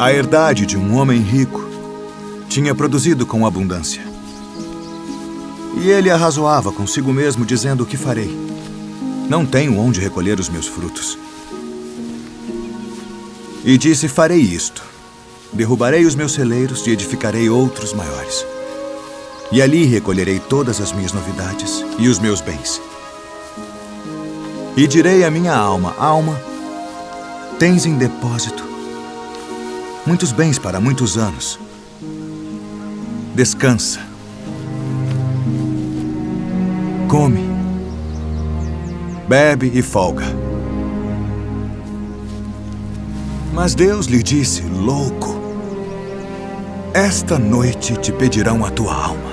A herdade de um homem rico tinha produzido com abundância. E ele arrazoava consigo mesmo, dizendo: o que farei? Não tenho onde recolher os meus frutos. E disse: farei isto. Derrubarei os meus celeiros e edificarei outros maiores. E ali recolherei todas as minhas novidades e os meus bens. E direi à minha alma: alma, tens em depósito muitos bens para muitos anos. Descansa. Come. Bebe e folga. Mas Deus lhe disse: louco, esta noite te pedirão a tua alma.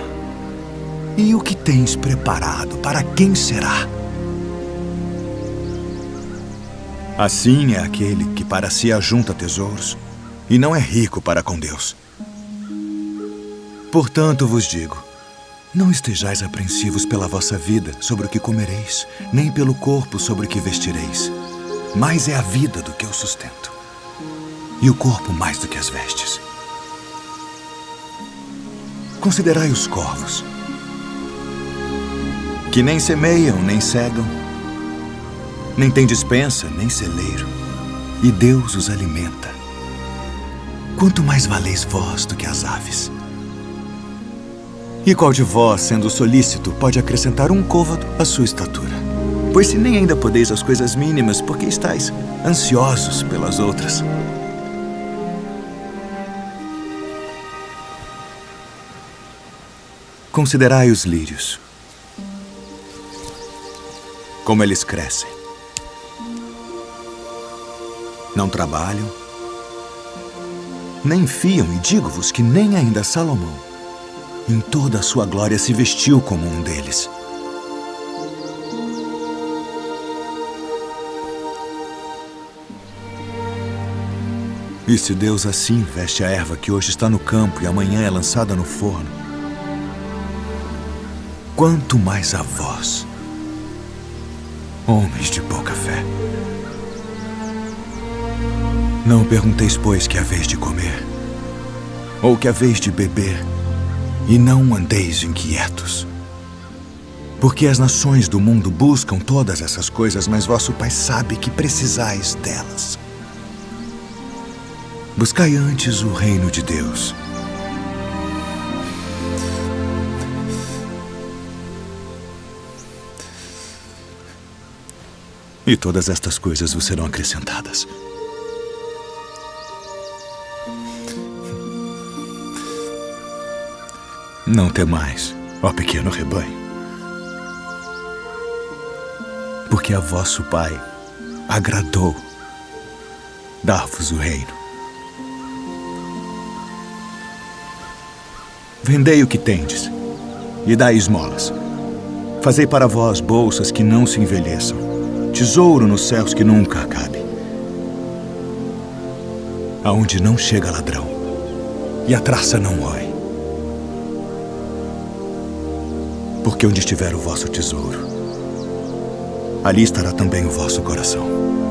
E o que tens preparado, para quem será? Assim é aquele que para si ajunta tesouros e não é rico para com Deus. Portanto vos digo, não estejais apreensivos pela vossa vida, sobre o que comereis, nem pelo corpo, sobre o que vestireis. Mais é a vida do que o sustento, e o corpo mais do que as vestes. Considerai os corvos, que nem semeiam, nem cegam, nem têm despensa, nem celeiro, e Deus os alimenta. Quanto mais valeis vós do que as aves? E qual de vós, sendo solícito, pode acrescentar um côvado à sua estatura? Pois se nem ainda podeis as coisas mínimas, por que estáis ansiosos pelas outras? Considerai os lírios, como eles crescem. Não trabalham, nem fiam, e digo-vos que nem ainda Salomão, em toda a sua glória, se vestiu como um deles. E se Deus assim veste a erva que hoje está no campo e amanhã é lançada no forno, quanto mais a vós, homens de pouca fé. Não pergunteis, pois, que haveis de comer, ou que haveis de beber, e não andeis inquietos. Porque as nações do mundo buscam todas essas coisas, mas vosso Pai sabe que precisais delas. Buscai antes o reino de Deus, e todas estas coisas vos serão acrescentadas. Não temais, ó pequeno rebanho, porque a vosso Pai agradou dar-vos o reino. Vendei o que tendes e dai esmolas. Fazei para vós bolsas que não se envelheçam, tesouro nos céus que nunca acabe, aonde não chega ladrão e a traça não rói. Porque onde estiver o vosso tesouro, ali estará também o vosso coração.